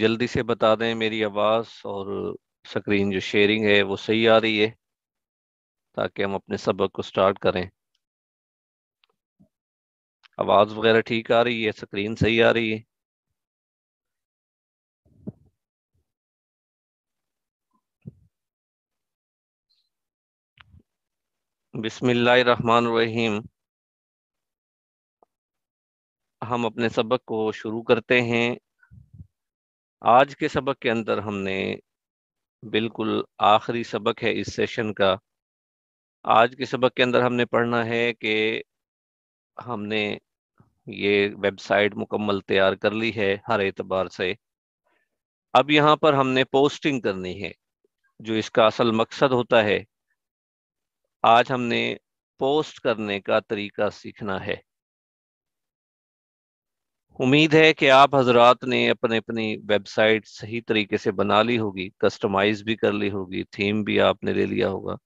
जल्दी से बता दें मेरी आवाज़ और स्क्रीन जो शेयरिंग है वो सही आ रही है, ताकि हम अपने सबक को स्टार्ट करें। आवाज़ वगैरह ठीक आ रही है, स्क्रीन सही आ रही है? बिस्मिल्लाहिर्रहमानिर्रहीम, हम अपने सबक को शुरू करते हैं। आज के सबक के अंदर हमने बिल्कुल आखिरी सबक है इस सेशन का। आज के सबक के अंदर हमने पढ़ना है कि हमने ये वेबसाइट मुकम्मल तैयार कर ली है हर एतबार से। अब यहाँ पर हमने पोस्टिंग करनी है, जो इसका असल मकसद होता है। आज हमने पोस्ट करने का तरीका सीखना है। उम्मीद है कि आप हजरात ने अपने अपनी वेबसाइट सही तरीके से बना ली होगी, कस्टमाइज भी कर ली होगी, थीम भी आपने ले लिया होगा।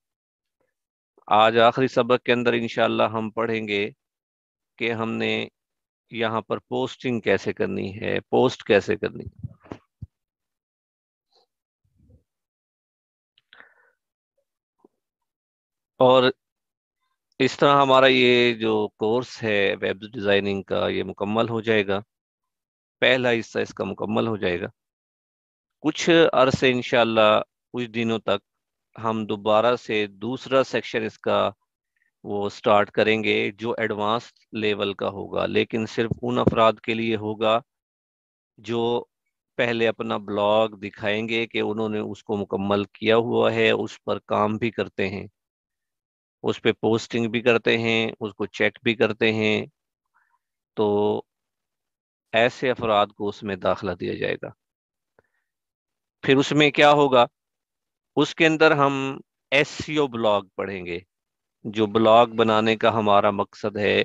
आज आखिरी सबक के अंदर इंशाल्लाह हम पढ़ेंगे कि हमने यहाँ पर पोस्टिंग कैसे करनी है, पोस्ट कैसे करनी। और इस तरह हमारा ये जो कोर्स है वेब डिज़ाइनिंग का, ये मुकम्मल हो जाएगा। पहला हिस्सा इसका मुकम्मल हो जाएगा। कुछ अरसे इंशाल्लाह, कुछ दिनों तक हम दोबारा से दूसरा सेक्शन इसका वो स्टार्ट करेंगे, जो एडवांस लेवल का होगा, लेकिन सिर्फ उन अफराद के लिए होगा जो पहले अपना ब्लॉग दिखाएंगे कि उन्होंने उसको मुकम्मल किया हुआ है, उस पर काम भी करते हैं, उस पर पोस्टिंग भी करते हैं, उसको चेक भी करते हैं। तो ऐसे अफराद को उसमें दाखिला दिया जाएगा। फिर उसमें क्या होगा, उसके अंदर हम एसईओ ब्लॉग पढ़ेंगे। जो ब्लॉग बनाने का हमारा मकसद है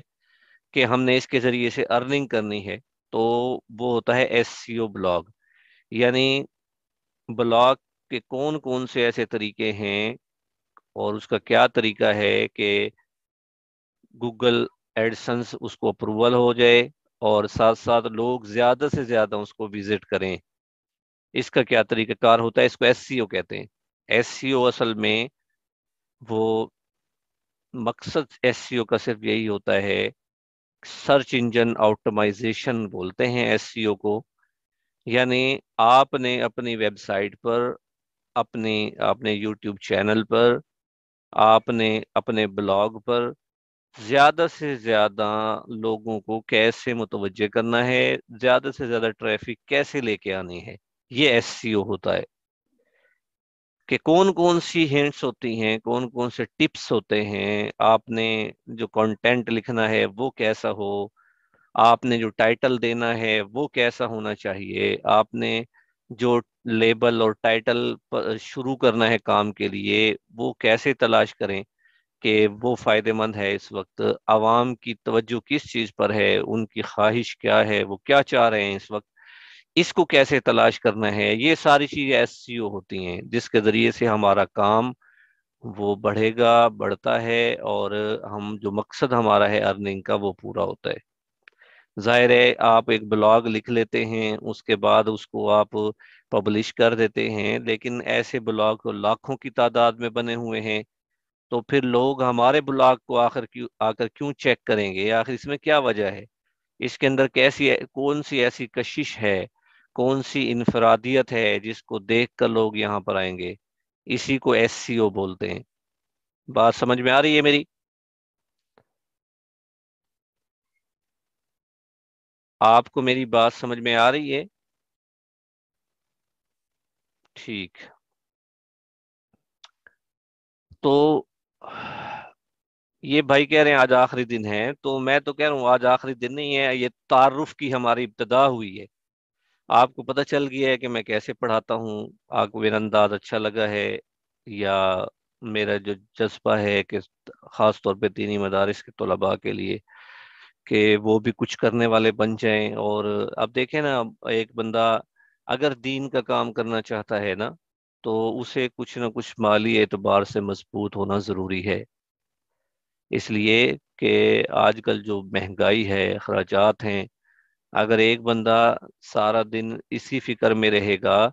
कि हमने इसके ज़रिए से अर्निंग करनी है, तो वो होता है एसईओ ब्लॉग। यानी ब्लॉग के कौन कौन से ऐसे तरीके हैं और उसका क्या तरीका है कि गूगल एडसेंस उसको अप्रूवल हो जाए और साथ साथ लोग ज़्यादा से ज़्यादा उसको विज़िट करें, इसका क्या तरीक़ाकार होता है। इसको एसईओ कहते हैं। एसईओ असल में वो मकसद एसईओ का सिर्फ यही होता है, सर्च इंजन ऑप्टिमाइजेशन बोलते हैं एसईओ को। यानी आपने अपनी वेबसाइट पर, अपने यूट्यूब चैनल पर, आपने अपने ब्लॉग पर ज़्यादा से ज़्यादा लोगों को कैसे मुतवज्जे करना है, ज़्यादा से ज़्यादा ट्रैफिक कैसे लेके आनी है, ये एसईओ होता है। कि कौन कौन सी हिंट्स होती हैं, कौन कौन से टिप्स होते हैं, आपने जो कंटेंट लिखना है वो कैसा हो, आपने जो टाइटल देना है वो कैसा होना चाहिए, आपने जो लेबल और टाइटल पर शुरू करना है काम के लिए वो कैसे तलाश करें कि वो फ़ायदेमंद है, इस वक्त आवाम की तवज्जो किस चीज़ पर है, उनकी ख्वाहिश क्या है, वो क्या चाह रहे हैं इस वक्त, इसको कैसे तलाश करना है। ये सारी चीज़ें एसईओ होती हैं, जिसके ज़रिए से हमारा काम वो बढ़ेगा, बढ़ता है और हम जो मकसद हमारा है अर्निंग का वो पूरा होता है। ज़ाहिर है आप एक ब्लॉग लिख लेते हैं, उसके बाद उसको आप पब्लिश कर देते हैं, लेकिन ऐसे ब्लॉग लाखों की तादाद में बने हुए हैं, तो फिर लोग हमारे ब्लॉग को आकर क्यों चेक करेंगे, आखिर इसमें क्या वजह है, इसके अंदर कैसी कौन सी ऐसी कशिश है, कौन सी इनफरादियत है जिसको देखकर लोग यहाँ पर आएंगे। इसी को एसईओ बोलते हैं। बात समझ में आ रही है मेरी? आपको मेरी बात समझ में आ रही है? ठीक। तो ये भाई कह रहे हैं आज आखिरी दिन है, तो मैं तो कह रहा हूँ आज आखिरी दिन नहीं है, ये तारुफ की हमारी इब्तिदा हुई है। आपको पता चल गया है कि मैं कैसे पढ़ाता हूँ, आपको मेरा अंदाज अच्छा लगा है, या मेरा जो जज्बा है कि ख़ास तौर पे दीनी मदारिस के तलबा के लिए कि वो भी कुछ करने वाले बन जाएं। और अब देखें ना, एक बंदा अगर दीन का काम करना चाहता है ना, तो उसे कुछ ना कुछ माली एतबार से मजबूत होना ज़रूरी है। इसलिए कि आजकल जो महंगाई है, अखराजात हैं, अगर एक बंदा सारा दिन इसी फिक्र में रहेगा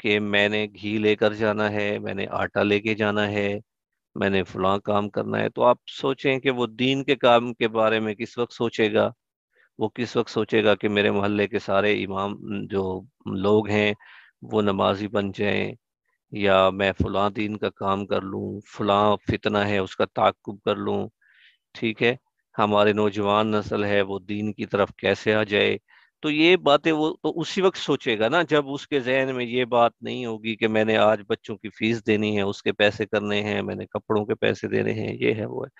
कि मैंने घी लेकर जाना है, मैंने आटा लेके जाना है, मैंने फलां काम करना है, तो आप सोचें कि वो दीन के काम के बारे में किस वक्त सोचेगा। वो किस वक्त सोचेगा कि मेरे मोहल्ले के सारे इमाम जो लोग हैं वो नमाजी बन जाएं, या मैं फलां दीन का काम कर लूँ, फलां फितना है उसका ताक़ुब कर लूँ। ठीक है, हमारे नौजवान नस्ल है वो दीन की तरफ कैसे आ जाए। तो ये बातें वो तो उसी वक्त सोचेगा ना जब उसके जहन में ये बात नहीं होगी कि मैंने आज बच्चों की फीस देनी है, उसके पैसे करने हैं, मैंने कपड़ों के पैसे देने हैं, ये है वो है।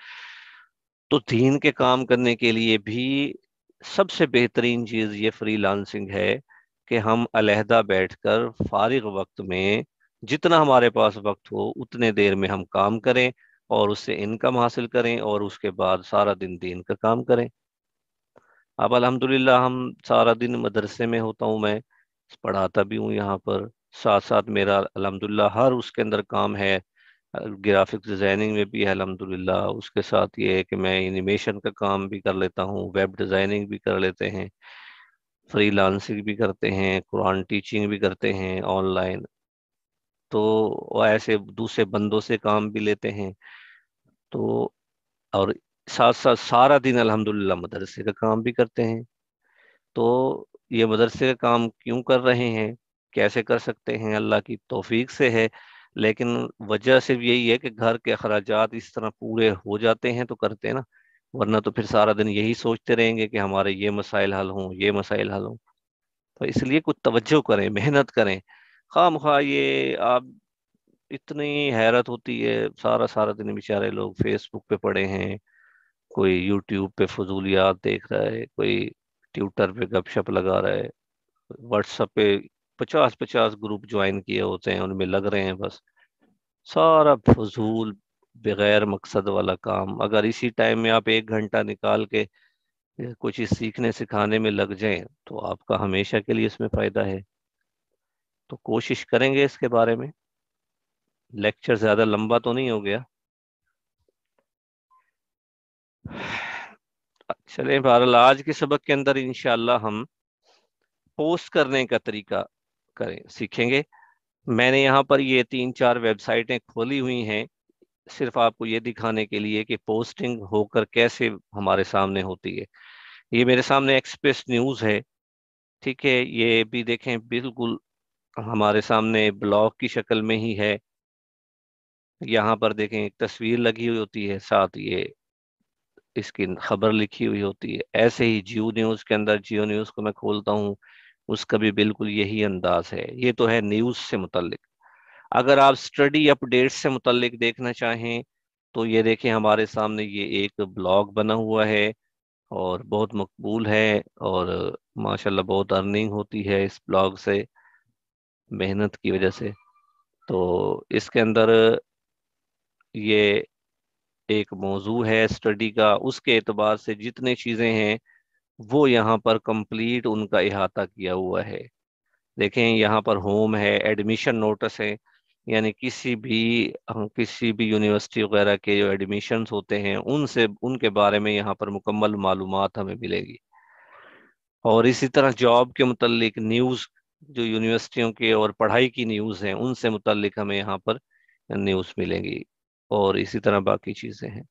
तो दीन के काम करने के लिए भी सबसे बेहतरीन चीज़ ये फ्रीलांसिंग है कि हम अलहदा बैठकर फारिग वक्त में जितना हमारे पास वक्त हो उतने देर में हम काम करें और उससे इनकम हासिल करें और उसके बाद सारा दिन दीन का काम करें। अब अल्हम्दुलिल्लाह हम सारा दिन मदरसे में होता हूँ, मैं पढ़ाता भी हूँ यहाँ पर, साथ साथ मेरा अल्हम्दुलिल्लाह हर उसके अंदर काम है, ग्राफिक्स डिज़ाइनिंग में भी है अल्हम्दुलिल्लाह, उसके साथ ये है कि मैं एनिमेशन का काम भी कर लेता हूँ, वेब डिज़ाइनिंग भी कर लेते हैं, फ्रीलांसिंग भी करते हैं, कुरान टीचिंग भी करते हैं ऑनलाइन, तो ऐसे दूसरे बंदों से काम भी लेते हैं। तो और साथ साथ सारा दिन अल्हम्दुलिल्लाह मदरसे का काम भी करते हैं। तो ये मदरसे का काम क्यों कर रहे हैं, कैसे कर सकते हैं, अल्लाह की तौफीक से है, लेकिन वजह सिर्फ यही है कि घर के अखराजात इस तरह पूरे हो जाते हैं तो करते हैं ना, वरना तो फिर सारा दिन यही सोचते रहेंगे कि हमारे ये मसाइल हल हों, ये मसाइल हल हों। तो इसलिए कुछ तवज्जो करें, मेहनत करें। खामखा ये आप इतनी हैरत होती है, सारा सारा दिन बेचारे लोग फेसबुक पे पड़े हैं, कोई यूट्यूब पे फजूलियात देख रहा है, कोई ट्विटर पे गपशप लगा रहा है, व्हाट्सएप पे 50-50 ग्रुप ज्वाइन किए होते हैं उनमें लग रहे हैं, बस सारा फजूल बगैर मकसद वाला काम। अगर इसी टाइम में आप 1 घंटा निकाल के कुछ सीखने सिखाने में लग जाएं तो आपका हमेशा के लिए इसमें फ़ायदा है। तो कोशिश करेंगे इसके बारे में। लेक्चर ज़्यादा लंबा तो नहीं हो गया। चलें, बहरहाल आज के सबक के अंदर इंशाल्लाह हम पोस्ट करने का तरीका करें सीखेंगे। मैंने यहाँ पर ये 3-4 वेबसाइटें खोली हुई हैं सिर्फ आपको ये दिखाने के लिए कि पोस्टिंग होकर कैसे हमारे सामने होती है। ये मेरे सामने एक्सप्रेस न्यूज़ है, ठीक है, ये भी देखें बिल्कुल हमारे सामने ब्लॉग की शक्ल में ही है। यहाँ पर देखें एक तस्वीर लगी हुई होती है, साथ ये इसकी खबर लिखी हुई होती है। ऐसे ही जियो न्यूज़ के अंदर, जियो न्यूज़ को मैं खोलता हूँ, उसका भी बिल्कुल यही अंदाज है। ये तो है न्यूज़ से मुतल्लिक। अगर आप स्टडी अपडेट से मुतल्लिक देखना चाहें तो ये देखें हमारे सामने ये एक ब्लॉग बना हुआ है और बहुत मकबूल है और माशाल्लाह बहुत अर्निंग होती है इस ब्लॉग से, मेहनत की वजह से। तो इसके अंदर ये एक मौजू है स्टडी का, उसके एतबार से जितने चीज़ें हैं वो यहाँ पर कंप्लीट उनका इहाता किया हुआ है। देखें यहाँ पर होम है, एडमिशन नोटिस है, यानी किसी भी यूनिवर्सिटी वगैरह के जो एडमिशन्स होते हैं उनसे उनके बारे में यहाँ पर मुकम्मल मालूमात हमें मिलेगी। और इसी तरह जॉब के मुतल्लिक न्यूज़, जो यूनिवर्सिटियों के और पढ़ाई की न्यूज़ हैं उनसे मुतल्लिक हमें यहाँ पर न्यूज़ मिलेंगी और इसी तरह बाकी चीज़ें हैं।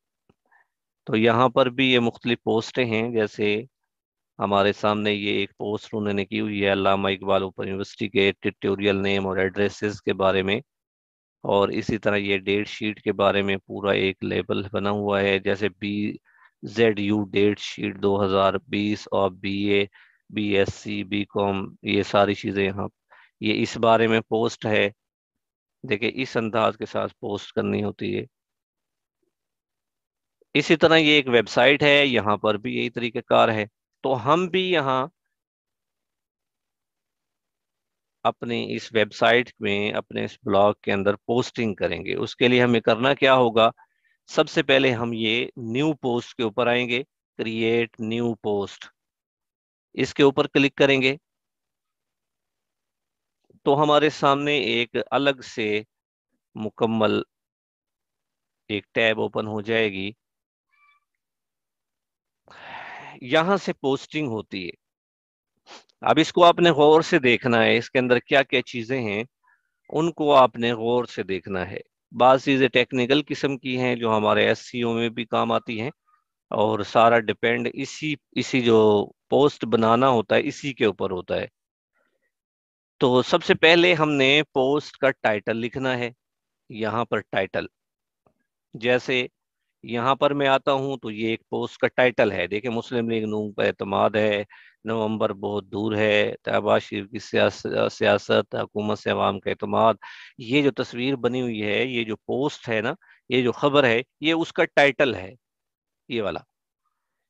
तो यहाँ पर भी ये मुख्तलिफ पोस्टें हैं, जैसे हमारे सामने ये एक पोस्ट उन्होंने की हुई है अल्लामा इकबाल ओपन यूनिवर्सिटी के ट्यूटोरियल नेम और एड्रेसेस के बारे में, और इसी तरह ये डेट शीट के बारे में पूरा एक लेबल बना हुआ है, जैसे BZU डेट शीट 2020 और BA BSc BCom, ये सारी चीज़ें यहाँ, ये इस बारे में पोस्ट है। देखिए इस अंदाज के साथ पोस्ट करनी होती है। इसी तरह ये एक वेबसाइट है, यहाँ पर भी यही तरीक़ाकार है। तो हम भी यहाँ अपने इस वेबसाइट में, अपने इस ब्लॉग के अंदर पोस्टिंग करेंगे। उसके लिए हमें करना क्या होगा, सबसे पहले हम ये न्यू पोस्ट के ऊपर आएंगे, क्रिएट न्यू पोस्ट, इसके ऊपर क्लिक करेंगे तो हमारे सामने एक अलग से मुकम्मल एक टैब ओपन हो जाएगी। यहाँ से पोस्टिंग होती है, अब इसको आपने गौर से देखना है, इसके अंदर क्या क्या चीज़ें हैं उनको आपने गौर से देखना है। बात चीज़ें टेक्निकल किस्म की हैं जो हमारे एससीओ में भी काम आती हैं, और सारा डिपेंड इसी जो पोस्ट बनाना होता है इसी के ऊपर होता है। तो सबसे पहले हमने पोस्ट का टाइटल लिखना है। यहाँ पर टाइटल, जैसे यहाँ पर मैं आता हूँ तो ये एक पोस्ट का टाइटल है। देखिए, मुस्लिम लीग नून पर एतमाद है, नवंबर बहुत दूर है, तहबाज शरीफ की सियासत, हुकूमत से अवाम का एतमाद। ये जो तस्वीर बनी हुई है, ये जो पोस्ट है ना, ये जो खबर है, ये उसका टाइटल है, ये वाला।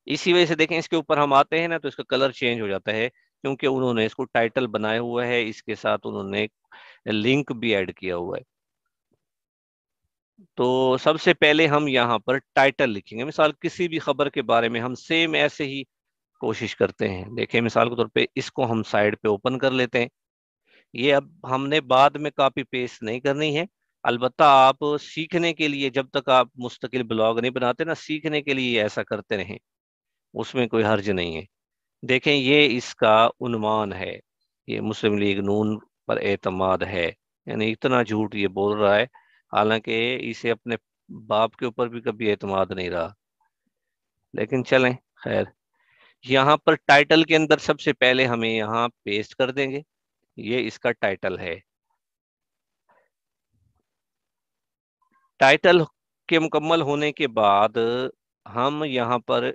इसी वजह से देखें इसके ऊपर हम आते हैं ना तो इसका कलर चेंज हो जाता है, क्योंकि उन्होंने इसको टाइटल बनाया हुआ है, इसके साथ उन्होंने लिंक भी ऐड किया हुआ है। तो सबसे पहले हम यहाँ पर टाइटल लिखेंगे। मिसाल किसी भी खबर के बारे में हम सेम ऐसे ही कोशिश करते हैं। देखें, मिसाल के तौर पे इसको हम साइड पे ओपन कर लेते हैं। ये अब हमने बाद में कॉपी पेस्ट नहीं करनी है। अलबत्ता आप सीखने के लिए, जब तक आप मुस्तकिल ब्लॉग नहीं बनाते ना, सीखने के लिए ऐसा करते रहें, उसमें कोई हर्ज नहीं है। देखें, ये इसका उन्वान है, ये मुस्लिम लीग नून पर एतमाद है, यानी इतना झूठ ये बोल रहा है, हालांकि इसे अपने बाप के ऊपर भी कभी एतमाद नहीं रहा, लेकिन चलें खैर। यहाँ पर टाइटल के अंदर सबसे पहले हमें यहाँ पेस्ट कर देंगे, ये इसका टाइटल है। टाइटल के मुकम्मल होने के बाद हम यहाँ पर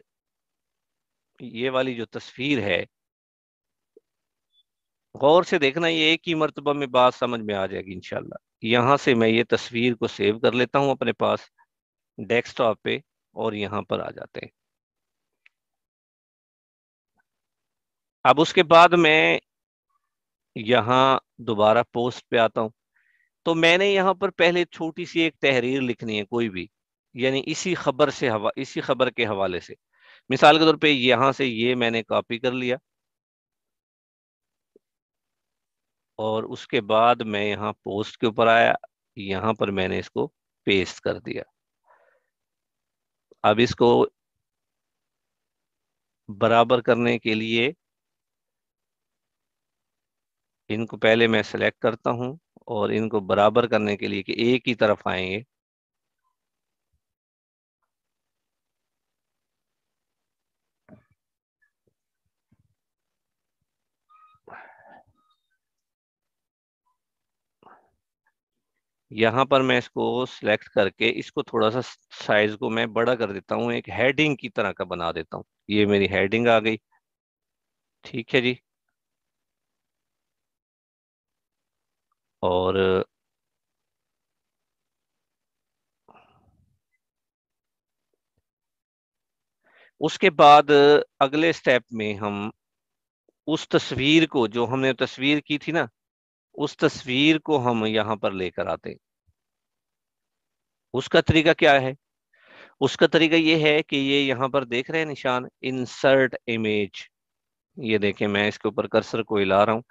ये वाली जो तस्वीर है, गौर से देखना, ये एक ही मर्तबा में बात समझ में आ जाएगी इंशाल्लाह। यहाँ से मैं ये तस्वीर को सेव कर लेता हूँ अपने पास डेस्कटॉप पे, और यहाँ पर आ जाते हैं। अब उसके बाद मैं यहाँ दोबारा पोस्ट पे आता हूँ, तो मैंने यहाँ पर पहले छोटी सी एक तहरीर लिखनी है, कोई भी, यानी इसी खबर के हवाले से। मिसाल के तौर पे यहाँ से ये मैंने कॉपी कर लिया, और उसके बाद मैं यहाँ पोस्ट के ऊपर आया, यहाँ पर मैंने इसको पेस्ट कर दिया। अब इसको बराबर करने के लिए इनको पहले मैं सेलेक्ट करता हूँ, और इनको बराबर करने के लिए कि एक ही तरफ आएंगे, यहाँ पर मैं इसको सिलेक्ट करके इसको थोड़ा सा साइज को मैं बड़ा कर देता हूँ, एक हेडिंग की तरह का बना देता हूँ। ये मेरी हेडिंग आ गई, ठीक है जी। और उसके बाद अगले स्टेप में हम उस तस्वीर को जो हमने तस्वीर की थी ना, उस तस्वीर को हम यहाँ पर लेकर आते हैं। उसका तरीका क्या है? उसका तरीका ये है कि ये यहाँ पर देख रहे हैं निशान, इंसर्ट इमेज। ये देखें, मैं इसके ऊपर कर्सर को हिला रहा हूँ,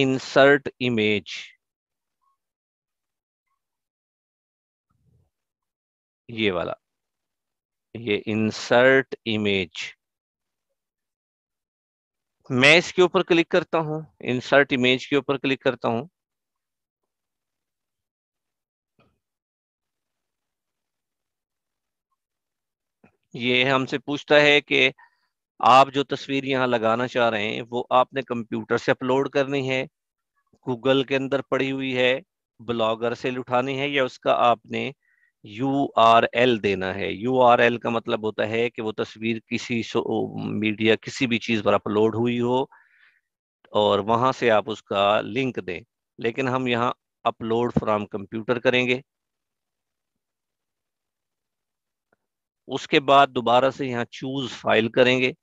इंसर्ट इमेज। ये वाला, ये इंसर्ट इमेज, मैं इसके ऊपर क्लिक करता हूँ, इंसर्ट इमेज के ऊपर क्लिक करता हूँ। ये हमसे पूछता है कि आप जो तस्वीर यहाँ लगाना चाह रहे हैं वो आपने कंप्यूटर से अपलोड करनी है, गूगल के अंदर पड़ी हुई है, ब्लॉगर से उठानी है, या उसका आपने URL देना है। URL का मतलब होता है कि वो तस्वीर किसी मीडिया, किसी भी चीज़ पर अपलोड हुई हो, और वहाँ से आप उसका लिंक दें, लेकिन हम यहाँ अपलोड फ्रॉम कंप्यूटर करेंगे। उसके बाद दोबारा से यहाँ चूज फाइल करेंगे,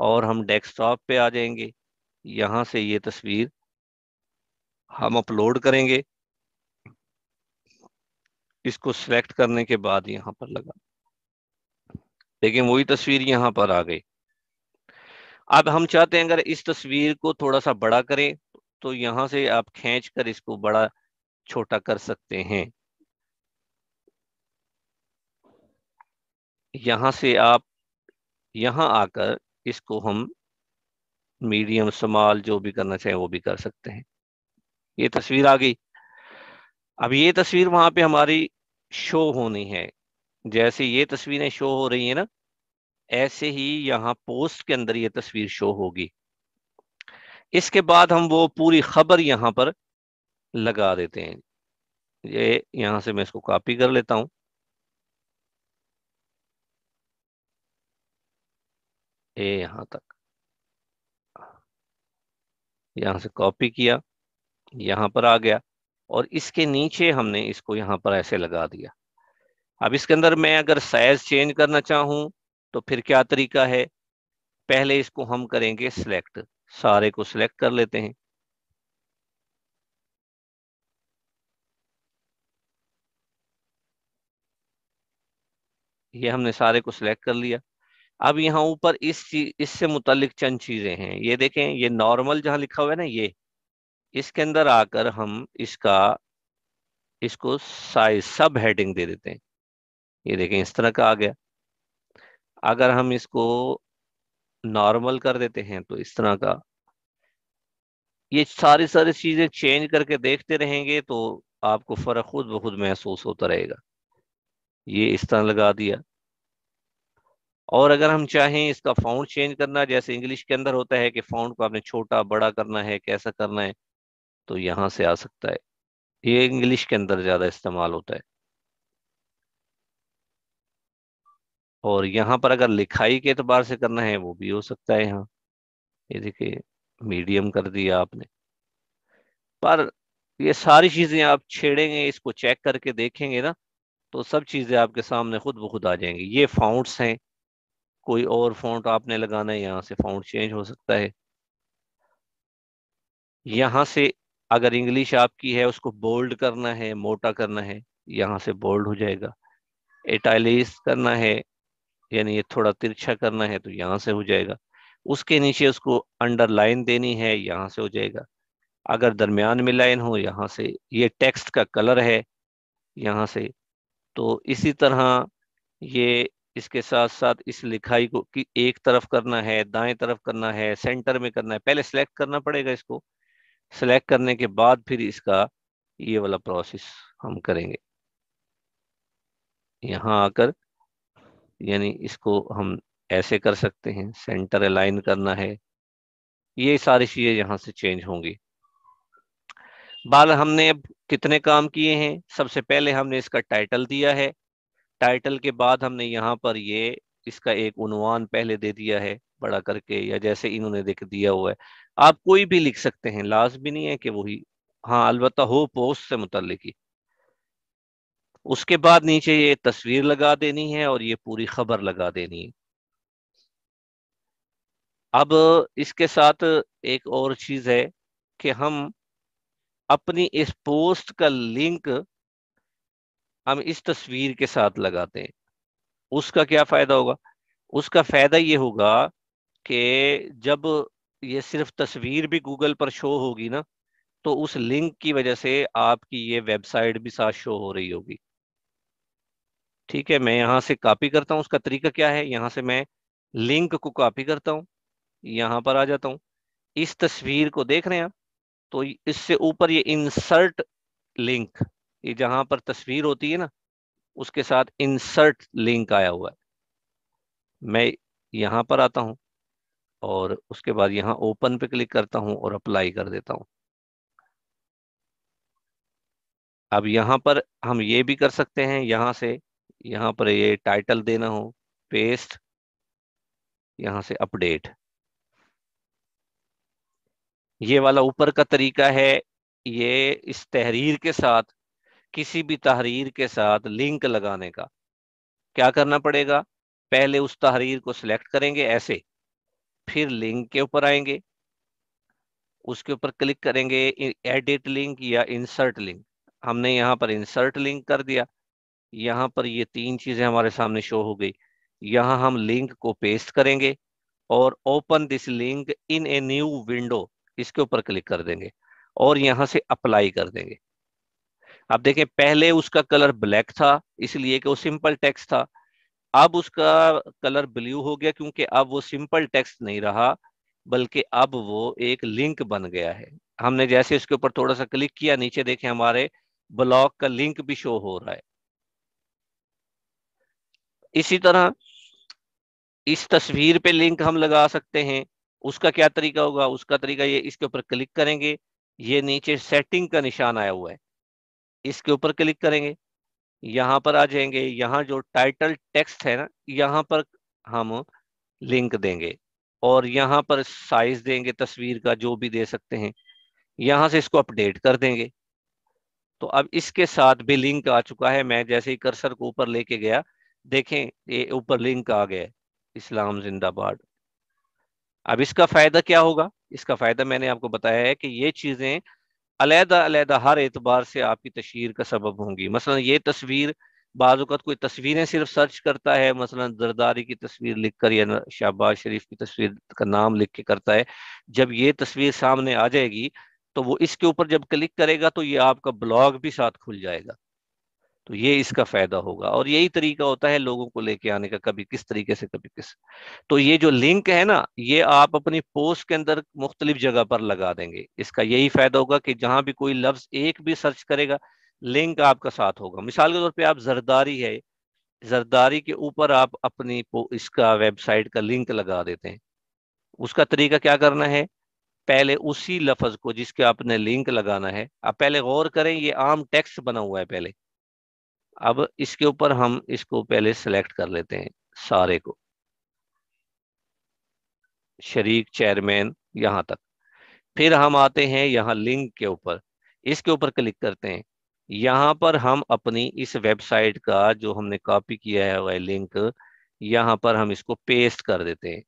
और हम डेस्कटॉप पे आ जाएंगे। यहाँ से ये तस्वीर हम अपलोड करेंगे, इसको सिलेक्ट करने के बाद यहाँ पर लगा, लेकिन वही तस्वीर यहाँ पर आ गई। अब हम चाहते हैं अगर इस तस्वीर को थोड़ा सा बड़ा करें, तो यहाँ से आप खींच कर इसको बड़ा छोटा कर सकते हैं। यहाँ से आप यहाँ आकर इसको हम मीडियम, स्मॉल, जो भी करना चाहे वो भी कर सकते हैं। ये तस्वीर आ गई। अब ये तस्वीर वहां पे हमारी शो होनी है। जैसे ये तस्वीरें शो हो रही है ना, ऐसे ही यहाँ पोस्ट के अंदर ये तस्वीर शो होगी। इसके बाद हम वो पूरी खबर यहाँ पर लगा देते हैं। ये यहाँ से मैं इसको कॉपी कर लेता हूँ, ये यहाँ तक, यहाँ से कॉपी किया, यहाँ पर आ गया और इसके नीचे हमने इसको यहाँ पर ऐसे लगा दिया। अब इसके अंदर मैं अगर साइज चेंज करना चाहूँ तो फिर क्या तरीका है? पहले इसको हम करेंगे सिलेक्ट, सारे को सिलेक्ट कर लेते हैं। ये हमने सारे को सिलेक्ट कर लिया। अब यहाँ ऊपर इससे मुतालिक चंद चीजें हैं। ये देखें, ये नॉर्मल जहाँ लिखा हुआ है ना, ये इसके अंदर आकर हम इसको साइज सब हेडिंग दे देते हैं। ये देखें इस तरह का आ गया। अगर हम इसको नॉर्मल कर देते हैं तो इस तरह का, ये सारी चीजें चेंज करके देखते रहेंगे तो आपको फर्क खुद ब खुद महसूस होता रहेगा। ये इस तरह लगा दिया। और अगर हम चाहें इसका फ़ॉन्ट चेंज करना, जैसे इंग्लिश के अंदर होता है कि फ़ॉन्ट को आपने छोटा बड़ा करना है, कैसा करना है, तो यहाँ से आ सकता है। ये इंग्लिश के अंदर ज़्यादा इस्तेमाल होता है। और यहाँ पर अगर लिखाई के एतबार से करना है वो भी हो सकता है। यहाँ ये देखिए मीडियम कर दिया आपने। पर ये सारी चीज़ें आप छेड़ेंगे, इसको चेक करके देखेंगे ना, तो सब चीज़ें आपके सामने खुद ब खुद आ जाएंगी। ये फ़ॉन्ट्स हैं, कोई और फ़ॉन्ट आपने लगाना है यहाँ से फ़ॉन्ट चेंज हो सकता है। यहाँ से अगर इंग्लिश आपकी है उसको बोल्ड करना है, मोटा करना है, यहाँ से बोल्ड हो जाएगा। इटालिक करना है, यानी ये थोड़ा तिरछा करना है, तो यहाँ से हो जाएगा। उसके नीचे उसको अंडरलाइन देनी है, यहाँ से हो जाएगा। अगर दरमियान में लाइन हो, यहाँ से। ये टेक्स्ट का कलर है, यहाँ से। तो इसी तरह ये इसके साथ साथ इस लिखाई को कि एक तरफ करना है, दाएं तरफ करना है, सेंटर में करना है, पहले सेलेक्ट करना पड़ेगा इसको। सेलेक्ट करने के बाद फिर इसका ये वाला प्रोसेस हम करेंगे। यहाँ आकर यानी इसको हम ऐसे कर सकते हैं, सेंटर अलाइन करना है। ये सारी चीज़ें यहाँ से चेंज होंगी। बाल हमने अब कितने काम किए हैं? सबसे पहले हमने इसका टाइटल दिया है। टाइटल के बाद हमने यहाँ पर ये इसका एक उन्वान पहले दे दिया है, बड़ा करके, या जैसे इन्होंने देख दिया हुआ है। आप कोई भी लिख सकते हैं, लाज़मी नहीं है कि वही। हाँ, अलबत्ता हो पोस्ट से मुतल्लिक ही। उसके बाद नीचे ये तस्वीर लगा देनी है और ये पूरी खबर लगा देनी है। अब इसके साथ एक और चीज़ है कि हम अपनी इस पोस्ट का लिंक हम इस तस्वीर के साथ लगाते हैं। उसका क्या फ़ायदा होगा? उसका फ़ायदा ये होगा कि जब ये सिर्फ तस्वीर भी गूगल पर शो होगी ना, तो उस लिंक की वजह से आपकी ये वेबसाइट भी साथ शो हो रही होगी। ठीक है, मैं यहाँ से कॉपी करता हूँ। उसका तरीका क्या है? यहाँ से मैं लिंक को कॉपी करता हूँ, यहाँ पर आ जाता हूँ। इस तस्वीर को देख रहे हैं आप, तो इससे ऊपर ये इंसर्ट लिंक, ये जहाँ पर तस्वीर होती है ना, उसके साथ इंसर्ट लिंक आया हुआ है। मैं यहाँ पर आता हूँ और उसके बाद यहाँ ओपन पे क्लिक करता हूँ और अप्लाई कर देता हूँ। अब यहाँ पर हम ये भी कर सकते हैं, यहाँ से, यहाँ पर ये टाइटल देना हो, पेस्ट, यहाँ से अपडेट। ये वाला ऊपर का तरीका है। ये इस तहरीर के साथ, किसी भी तहरीर के साथ लिंक लगाने का क्या करना पड़ेगा? पहले उस तहरीर को सिलेक्ट करेंगे ऐसे, फिर लिंक के ऊपर आएंगे, उसके ऊपर क्लिक करेंगे, एडिट लिंक या इंसर्ट लिंक। हमने यहाँ पर इंसर्ट लिंक कर दिया। यहाँ पर ये तीन चीज़ें हमारे सामने शो हो गई। यहाँ हम लिंक को पेस्ट करेंगे और open this link in a new window, इसके ऊपर क्लिक कर देंगे और यहाँ से अप्लाई कर देंगे। आप देखें, पहले उसका कलर ब्लैक था इसलिए कि वो सिंपल टेक्स्ट था। अब उसका कलर ब्लू हो गया क्योंकि अब वो सिंपल टेक्स्ट नहीं रहा, बल्कि अब वो एक लिंक बन गया है। हमने जैसे इसके ऊपर थोड़ा सा क्लिक किया, नीचे देखें हमारे ब्लॉग का लिंक भी शो हो रहा है। इसी तरह इस तस्वीर पे लिंक हम लगा सकते हैं। उसका क्या तरीका होगा? उसका तरीका ये, इसके ऊपर क्लिक करेंगे, ये नीचे सेटिंग का निशान आया हुआ है, इसके ऊपर क्लिक करेंगे, यहाँ पर आ जाएंगे, यहाँ जो टाइटल टेक्स्ट है ना, यहाँ पर हम लिंक देंगे और यहाँ पर साइज देंगे तस्वीर का, जो भी दे सकते हैं, यहाँ से इसको अपडेट कर देंगे। तो अब इसके साथ भी लिंक आ चुका है। मैं जैसे ही कर्सर को ऊपर लेके गया, देखें ये ऊपर लिंक आ गया, इस्लाम जिंदाबाद। अब इसका फायदा क्या होगा? इसका फायदा मैंने आपको बताया है कि ये चीजें अलहदा अलहदा हर एतबार से आपकी तशहीर का सबब होंगी। मसलन ये तस्वीर, बाज़ औक़ात कोई तस्वीरें सिर्फ सर्च करता है, मसलन जरदारी की तस्वीर लिखकर या शहबाज शरीफ की तस्वीर का नाम लिख के करता है। जब ये तस्वीर सामने आ जाएगी तो वो इसके ऊपर जब क्लिक करेगा तो ये आपका ब्लॉग भी साथ खुल जाएगा। तो ये इसका फायदा होगा और यही तरीका होता है लोगों को लेके आने का, कभी किस तरीके से कभी किस। तो ये जो लिंक है ना, ये आप अपनी पोस्ट के अंदर मुख्तलिफ जगह पर लगा देंगे। इसका यही फायदा होगा कि जहां भी कोई लफ्ज एक भी सर्च करेगा, लिंक आपका साथ होगा। मिसाल के तौर पे आप जरदारी है, जरदारी के ऊपर आप अपनी इसका वेबसाइट का लिंक लगा देते हैं। उसका तरीका क्या करना है, पहले उसी लफ्ज को जिसके आपने लिंक लगाना है, आप पहले गौर करें, ये आम टेक्स्ट बना हुआ है पहले। अब इसके ऊपर हम इसको पहले सिलेक्ट कर लेते हैं, सारे को, शरीक, चेयरमैन, यहाँ तक। फिर हम आते हैं यहाँ लिंक के ऊपर, इसके ऊपर क्लिक करते हैं। यहाँ पर हम अपनी इस वेबसाइट का जो हमने कॉपी किया है वह लिंक, यहाँ पर हम इसको पेस्ट कर देते हैं।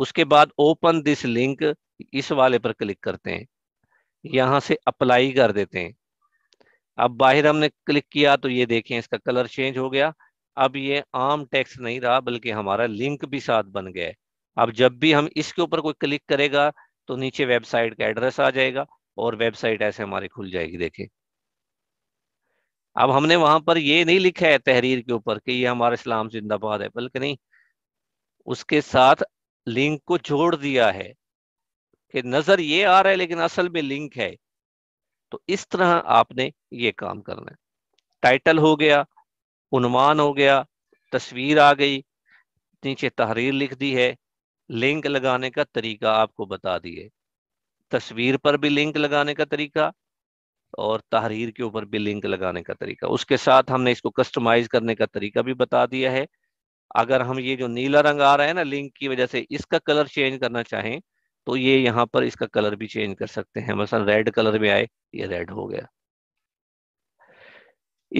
उसके बाद ओपन दिस लिंक, इस वाले पर क्लिक करते हैं, यहाँ से अप्लाई कर देते हैं। अब बाहर हमने क्लिक किया तो ये देखें इसका कलर चेंज हो गया। अब ये आम टेक्स्ट नहीं रहा बल्कि हमारा लिंक भी साथ बन गया है। अब जब भी हम इसके ऊपर कोई क्लिक करेगा तो नीचे वेबसाइट का एड्रेस आ जाएगा और वेबसाइट ऐसे हमारी खुल जाएगी। देखें, अब हमने वहां पर ये नहीं लिखा है तहरीर के ऊपर कि ये हमारा इस्लाम जिंदाबाद है, बल्कि नहीं, उसके साथ लिंक को जोड़ दिया है कि नजर ये आ रहा है लेकिन असल में लिंक है। तो इस तरह आपने ये काम करना है। टाइटल हो गया, उन्वान हो गया, तस्वीर आ गई, नीचे तहरीर लिख दी है, लिंक लगाने का तरीका आपको बता दिए, तस्वीर पर भी लिंक लगाने का तरीका और तहरीर के ऊपर भी लिंक लगाने का तरीका। उसके साथ हमने इसको कस्टमाइज करने का तरीका भी बता दिया है। अगर हम ये जो नीला रंग आ रहा है ना लिंक की वजह से, इसका कलर चेंज करना चाहें तो ये यहाँ पर इसका कलर भी चेंज कर सकते हैं। मसलन रेड कलर में आए, ये रेड हो गया।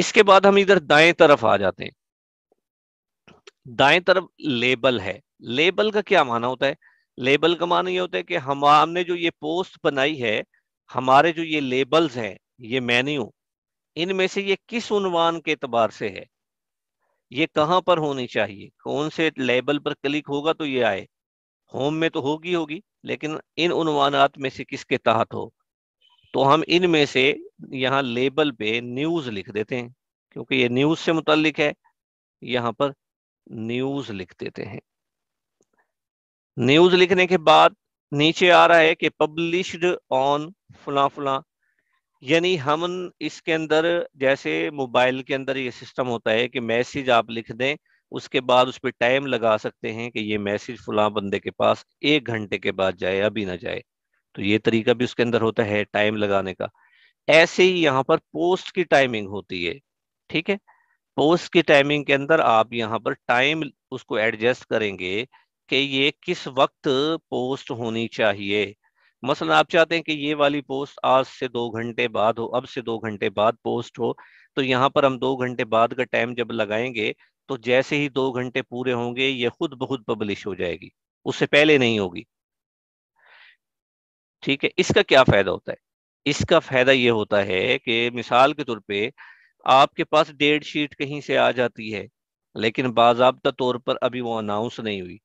इसके बाद हम इधर दाएं तरफ आ जाते हैं। दाएं तरफ लेबल है। लेबल का क्या माना होता है? लेबल का माना ये होता है कि हमने जो ये पोस्ट बनाई है, हमारे जो ये लेबल्स हैं, ये मेन्यू, इनमें से ये किस उन्वान के एतबार से है, ये कहाँ पर होनी चाहिए, कौन से लेबल पर क्लिक होगा तो ये आए। होम में तो होगी लेकिन इन उन्वानात में से किसके तहत हो, तो हम इनमें से यहाँ लेबल पे न्यूज़ लिख देते हैं, क्योंकि ये न्यूज़ से मुताल्लिक है, यहाँ पर न्यूज़ लिख देते हैं। न्यूज़ लिखने के बाद नीचे आ रहा है कि पब्लिश्ड ऑन फला फला, यानी हम इसके अंदर, जैसे मोबाइल के अंदर ये सिस्टम होता है कि मैसेज आप लिख दें, उसके बाद उस पर टाइम लगा सकते हैं कि ये मैसेज फलां बंदे के पास 1 घंटे के बाद जाए, अभी ना जाए। तो ये तरीका भी उसके अंदर होता है टाइम लगाने का। ऐसे ही यहाँ पर पोस्ट की टाइमिंग होती है, ठीक है। पोस्ट की टाइमिंग के अंदर आप यहाँ पर टाइम उसको एडजस्ट करेंगे कि ये किस वक्त पोस्ट होनी चाहिए। मसलन आप चाहते हैं कि ये वाली पोस्ट आज से 2 घंटे बाद हो, अब से 2 घंटे बाद पोस्ट हो, तो यहाँ पर हम 2 घंटे बाद का टाइम जब लगाएंगे तो जैसे ही 2 घंटे पूरे होंगे ये खुद ब खुद पब्लिश हो जाएगी, उससे पहले नहीं होगी, ठीक है। इसका क्या फायदा होता है? इसका फायदा ये होता है कि मिसाल के तौर पे आपके पास डेट शीट कहीं से आ जाती है, लेकिन बाज़ाब्ता तौर पर अभी वो अनाउंस नहीं हुई,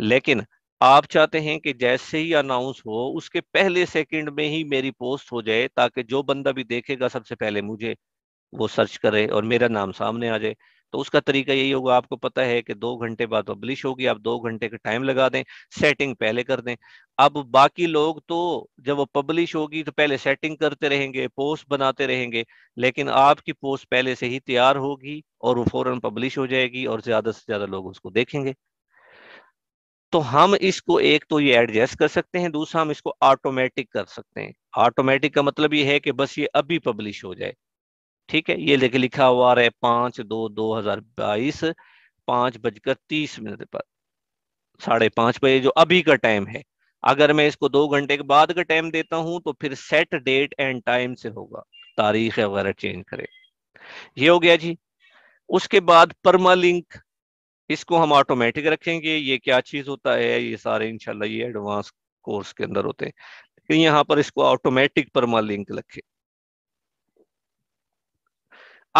लेकिन आप चाहते हैं कि जैसे ही अनाउंस हो उसके पहले सेकंड में ही मेरी पोस्ट हो जाए, ताकि जो बंदा भी देखेगा सबसे पहले मुझे वो सर्च करे और मेरा नाम सामने आ जाए। तो उसका तरीका यही होगा, आपको पता है कि 2 घंटे बाद पब्लिश होगी, आप 2 घंटे का टाइम लगा दें, सेटिंग पहले कर दें। अब बाकी लोग तो जब वो पब्लिश होगी तो पहले सेटिंग करते रहेंगे, पोस्ट बनाते रहेंगे, लेकिन आपकी पोस्ट पहले से ही तैयार होगी और वो फौरन पब्लिश हो जाएगी और ज्यादा से ज्यादा लोग उसको देखेंगे। तो हम इसको एक तो ये एडजस्ट कर सकते हैं, दूसरा हम इसको ऑटोमेटिक कर सकते हैं। ऑटोमेटिक का मतलब ये है कि बस ये अभी पब्लिश हो जाए, ठीक है। ये लेके लिखा हुआ है 5/2/2022 5:30 पर 5:30 बजे जो अभी का टाइम है। अगर मैं इसको 2 घंटे के बाद का टाइम देता हूं तो फिर सेट डेट एंड टाइम से होगा, तारीख वगैरह चेंज करें। ये हो गया जी। उसके बाद परमा लिंक, इसको हम ऑटोमेटिक रखेंगे। ये क्या चीज होता है, ये सारे इंशाल्लाह ये एडवांस कोर्स के अंदर होते हैं। यहाँ पर इसको ऑटोमेटिक परमा लिंक रखें।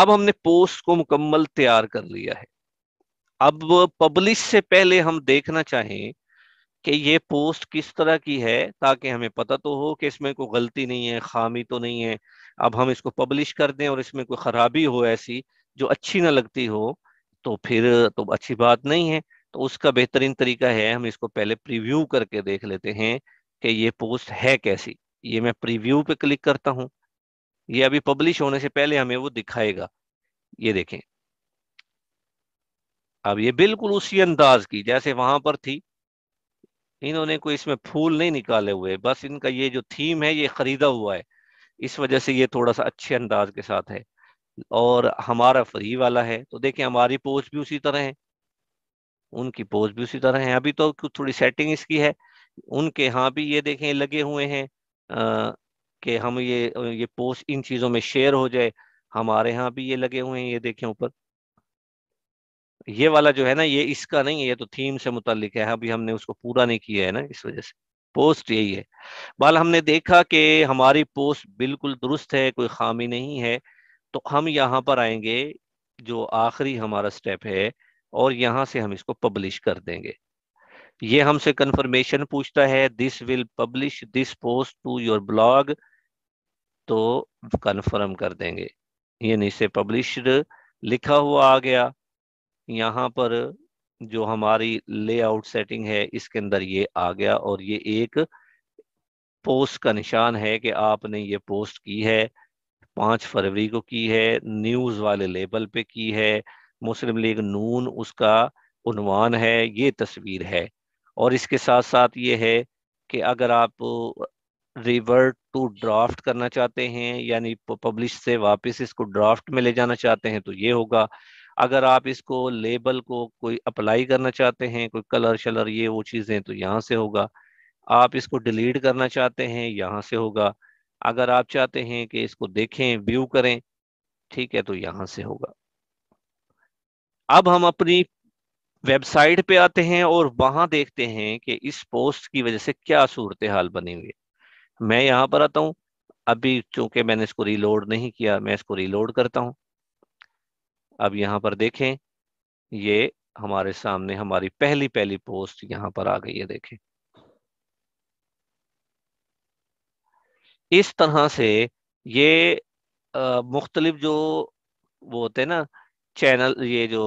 अब हमने पोस्ट को मुकम्मल तैयार कर लिया है। अब पब्लिश से पहले हम देखना चाहें कि ये पोस्ट किस तरह की है, ताकि हमें पता तो हो कि इसमें कोई गलती नहीं है, खामी तो नहीं है। अब हम इसको पब्लिश कर दें और इसमें कोई खराबी हो ऐसी जो अच्छी ना लगती हो तो फिर तो अच्छी बात नहीं है। तो उसका बेहतरीन तरीका है हम इसको पहले प्रीव्यू करके देख लेते हैं कि ये पोस्ट है कैसी। ये मैं प्रीव्यू पे क्लिक करता हूँ, ये अभी पब्लिश होने से पहले हमें वो दिखाएगा। ये देखें, अब ये बिल्कुल उसी अंदाज की जैसे वहां पर थी। इन्होंने कोई इसमें फूल नहीं निकाले हुए, बस इनका ये जो थीम है ये खरीदा हुआ है, इस वजह से ये थोड़ा सा अच्छे अंदाज के साथ है। और हमारा फ्री वाला है तो देखें हमारी पोस्ट भी उसी तरह है, उनकी पोस्ट भी उसी तरह है। अभी तो थोड़ी सेटिंग इसकी है, उनके यहाँ भी ये देखें लगे हुए हैं कि हम ये पोस्ट इन चीजों में शेयर हो जाए। हमारे यहाँ भी ये लगे हुए हैं, ये देखें ऊपर। ये वाला जो है ना ये इसका नहीं है, ये तो थीम से मुतालिक है, अभी हमने उसको पूरा नहीं किया है ना, इस वजह से पोस्ट यही है। बाल हमने देखा कि हमारी पोस्ट बिल्कुल दुरुस्त है, कोई खामी नहीं है। तो हम यहाँ पर आएंगे जो आखिरी हमारा स्टेप है और यहाँ से हम इसको पब्लिश कर देंगे। ये हमसे कंफर्मेशन पूछता है, this will publish this post to your blog, तो कन्फर्म कर देंगे। ये नीचे पब्लिश्ड लिखा हुआ आ गया। यहाँ पर जो हमारी लेआउट सेटिंग है इसके अंदर ये आ गया और ये एक पोस्ट का निशान है कि आपने ये पोस्ट की है 5 फरवरी को की है, न्यूज़ वाले लेबल पे की है, मुस्लिम लीग नून उसका उन्वान है, ये तस्वीर है। और इसके साथ साथ ये है कि अगर आप रिवर्ट टू ड्राफ्ट करना चाहते हैं, यानी पब्लिश से वापस इसको ड्राफ्ट में ले जाना चाहते हैं तो ये होगा। अगर आप इसको लेबल को कोई अप्लाई करना चाहते हैं, कोई कलर शलर ये वो चीज़ें, तो यहाँ से होगा। आप इसको डिलीट करना चाहते हैं, यहाँ से होगा। अगर आप चाहते हैं कि इसको देखें, व्यू करें, ठीक है, तो यहाँ से होगा। अब हम अपनी वेबसाइट पे आते हैं और वहाँ देखते हैं कि इस पोस्ट की वजह से क्या सूरत हाल बनी हुई है। मैं यहाँ पर आता हूँ, अभी चूंकि मैंने इसको रीलोड नहीं किया, मैं इसको रीलोड करता हूँ। अब यहाँ पर देखें, ये हमारे सामने हमारी पहली पोस्ट यहाँ पर आ गई है। देखें इस तरह से ये मुख्तलिफ जो वो होते हैं ना चैनल, ये जो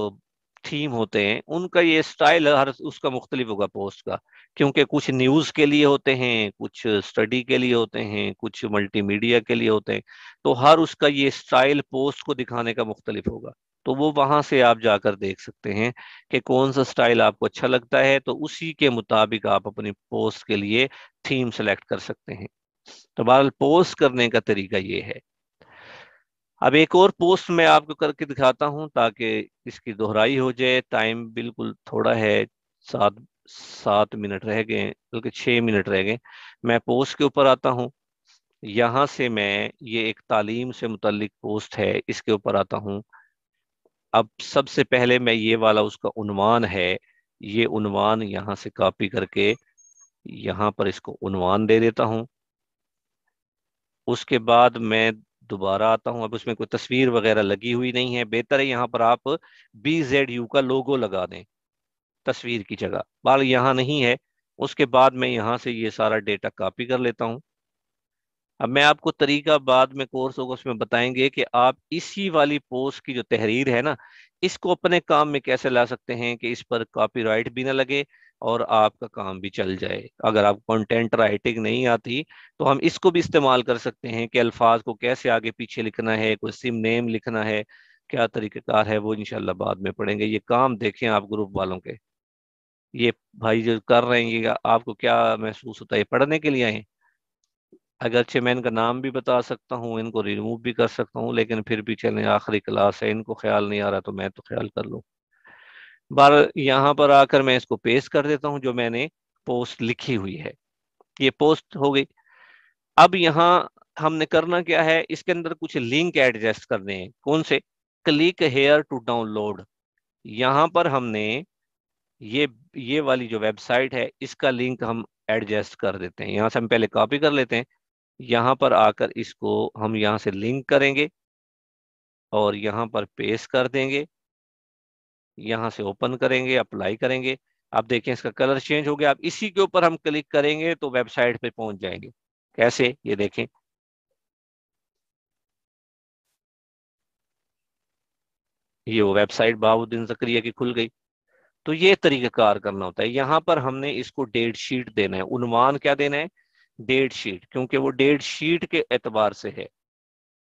थीम होते हैं उनका ये स्टाइल हर उसका मुख्तलिफ होगा पोस्ट का, क्योंकि कुछ न्यूज़ के लिए होते हैं, कुछ स्टडी के लिए होते हैं, कुछ मल्टीमीडिया के लिए होते हैं। तो हर उसका ये स्टाइल पोस्ट को दिखाने का मुख्तलिफ होगा। तो वो वहाँ से आप जाकर देख सकते हैं कि कौन सा स्टाइल आपको अच्छा लगता है, तो उसी के मुताबिक आप अपनी पोस्ट के लिए थीम सेलेक्ट कर सकते हैं। तो बहरहाल पोस्ट करने का तरीका ये है। अब एक और पोस्ट मैं आपको करके दिखाता हूं ताकि इसकी दोहराई हो जाए। टाइम बिल्कुल थोड़ा है, 7 मिनट रह गए, बल्कि 6 मिनट रह गए। मैं पोस्ट के ऊपर आता हूं, यहां से मैं ये एक तालीम से मुतल्लिक पोस्ट है इसके ऊपर आता हूं। अब सबसे पहले मैं ये वाला उसका उन्वान है, ये उन्वान यहाँ से कॉपी करके यहाँ पर इसको उन्वान दे देता हूँ। उसके बाद मैं दोबारा आता हूं, अब उसमें कोई तस्वीर वगैरह लगी हुई नहीं है। बेहतर है यहाँ पर आप BZU का लोगो लगा दें तस्वीर की जगह, बाल यहाँ नहीं है। उसके बाद मैं यहाँ से ये सारा डेटा कॉपी कर लेता हूँ। अब मैं आपको तरीका बाद में कोर्स होगा उसमें बताएंगे कि आप इसी वाली पोस्ट की जो तहरीर है ना इसको अपने काम में कैसे ला सकते हैं कि इस पर कॉपीराइट भी ना लगे और आपका काम भी चल जाए। अगर आप कंटेंट राइटिंग नहीं आती तो हम इसको भी इस्तेमाल कर सकते हैं कि अल्फाज को कैसे आगे पीछे लिखना है, कोई सिम नेम लिखना है, क्या तरीक़ेकार है, वो इंशाल्लाह बाद में पढ़ेंगे। ये काम देखें आप ग्रुप वालों के, ये भाई जो कर रहे हैं, ये आपको क्या महसूस होता है? पढ़ने के लिए आए, अगरचे मैं इनका नाम भी बता सकता हूँ, इनको रिमूव भी कर सकता हूँ, लेकिन फिर भी चलें आखिरी क्लास है, इनको ख्याल नहीं आ रहा तो मैं तो ख्याल कर लूँ। बार यहाँ पर आकर मैं इसको पेस्ट कर देता हूँ, जो मैंने पोस्ट लिखी हुई है ये पोस्ट हो गई। अब यहाँ हमने करना क्या है, इसके अंदर कुछ लिंक एडजस्ट करने हैं। कौन से? Click here to download. यहाँ पर हमने ये वाली जो वेबसाइट है इसका लिंक हम एडजस्ट कर देते हैं। यहाँ से हम पहले कॉपी कर लेते हैं, यहाँ पर आकर इसको हम यहाँ से लिंक करेंगे और यहाँ पर पेस्ट कर देंगे, यहाँ से ओपन करेंगे, अप्लाई करेंगे। आप देखें इसका कलर चेंज हो गया। अब इसी के ऊपर हम क्लिक करेंगे तो वेबसाइट पे पहुंच जाएंगे। कैसे, ये देखें, ये वो वेबसाइट बाउद्दीन ज़करिया की खुल गई। तो ये तरीक़ाकार करना होता है। यहाँ पर हमने इसको डेट शीट देना है, उन्वान क्या देना है, डेट शीट, क्योंकि वो डेट शीट के एतबार से है।